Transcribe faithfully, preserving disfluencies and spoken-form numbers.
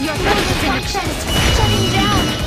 Your thermal connection is shutting down!